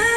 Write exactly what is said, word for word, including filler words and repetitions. I